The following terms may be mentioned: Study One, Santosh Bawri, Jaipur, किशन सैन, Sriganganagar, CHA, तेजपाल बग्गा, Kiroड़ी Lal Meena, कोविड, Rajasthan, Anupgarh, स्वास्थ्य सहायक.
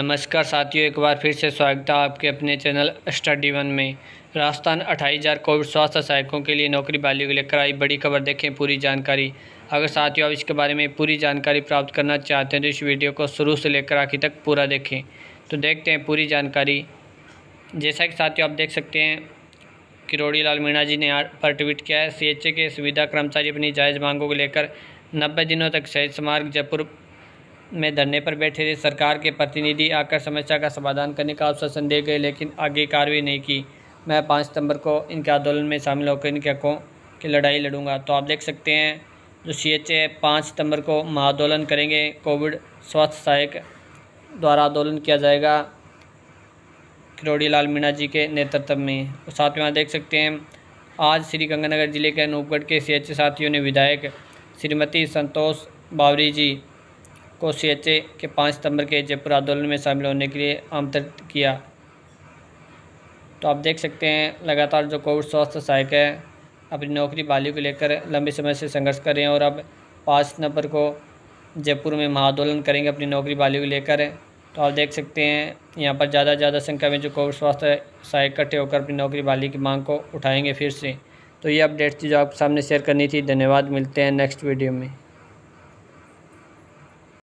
नमस्कार साथियों, एक बार फिर से स्वागत है आपके अपने चैनल स्टडी वन में। राजस्थान 28,000 कोविड स्वास्थ्य सहायकों के लिए नौकरी बहाली को लेकर आई बड़ी खबर, देखें पूरी जानकारी। अगर साथियों आप इसके बारे में पूरी जानकारी प्राप्त करना चाहते हैं तो इस वीडियो को शुरू से लेकर आखिर तक पूरा देखें। तो देखते हैं पूरी जानकारी। जैसा कि साथियों आप देख सकते हैं, किरोड़ी लाल मीणा जी ने पर ट्वीट किया है, CHA के सुविधा कर्मचारी अपनी जायज़ मांगों को लेकर 90 दिनों तक शहीद स्मारक जयपुर में धरने पर बैठे रहे। सरकार के प्रतिनिधि आकर समस्या का समाधान करने का आश्वासन दे गए, लेकिन आगे कार्रवाई नहीं की। मैं 5 सितंबर को इनके आंदोलन में शामिल होकर इनके हकों की लड़ाई लड़ूंगा। तो आप देख सकते हैं जो CHA 5 सितंबर को महाआंदोलन करेंगे, कोविड स्वास्थ्य सहायक द्वारा आंदोलन किया जाएगा किरोड़ी लाल मीणा जी के नेतृत्व में। और साथियों यहाँ देख सकते हैं, आज श्रीगंगानगर जिले के अनूपगढ़ के CHA साथियों ने विधायक श्रीमती संतोष बावरी जी को CHA के 5 सितंबर के जयपुर आंदोलन में शामिल होने के लिए आमंत्रित किया। तो आप देख सकते हैं लगातार जो कोविड स्वास्थ्य सहायक है अपनी नौकरी बहाली को लेकर लंबे समय से संघर्ष कर रहे हैं और अब 5 सितंबर को जयपुर में महाआंदोलन करेंगे अपनी नौकरी बहाली को लेकर। तो आप देख सकते हैं यहाँ पर ज़्यादा संख्या में जो कोविड स्वास्थ्य सहायक इकट्ठे होकर अपनी नौकरी बहाली की मांग को उठाएंगे फिर से। तो ये अपडेट्स जो आपके सामने शेयर करनी थी। धन्यवाद, मिलते हैं नेक्स्ट वीडियो में।